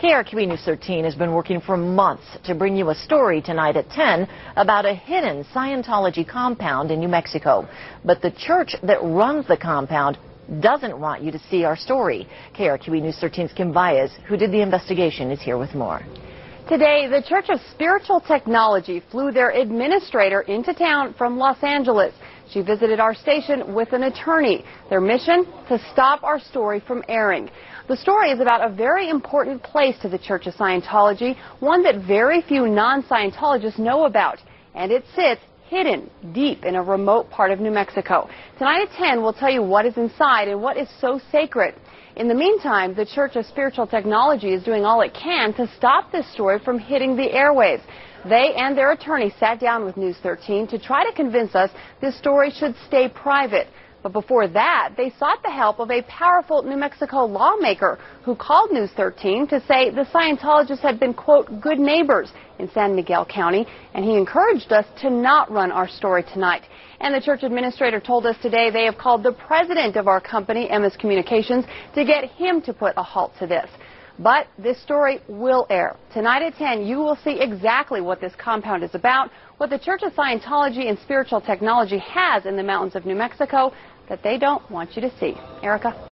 KRQE News 13 has been working for months to bring you a story tonight at 10 about a hidden Scientology compound in New Mexico. But the church that runs the compound doesn't want you to see our story. KRQE News 13's Kim Vias, who did the investigation, is here with more. Today, the Church of Spiritual Technology flew their administrator into town from Los Angeles. She visited our station with an attorney. Their mission? To stop our story from airing. The story is about a very important place to the Church of Scientology, one that very few non-Scientologists know about. And it sits hidden deep in a remote part of New Mexico. Tonight at 10, we'll tell you what is inside and what is so sacred. In the meantime, the Church of Spiritual Technology is doing all it can to stop this story from hitting the airwaves. They and their attorney sat down with News 13 to try to convince us this story should stay private. But before that, they sought the help of a powerful New Mexico lawmaker who called News 13 to say the Scientologists had been, quote, good neighbors in San Miguel County, and he encouraged us to not run our story tonight. And the church administrator told us today they have called the president of our company, Emma's Communications, to get him to put a halt to this. But this story will air. Tonight at 10, you will see exactly what this compound is about, what the Church of Scientology and Spiritual Technology has in the mountains of New Mexico that they don't want you to see. Erica?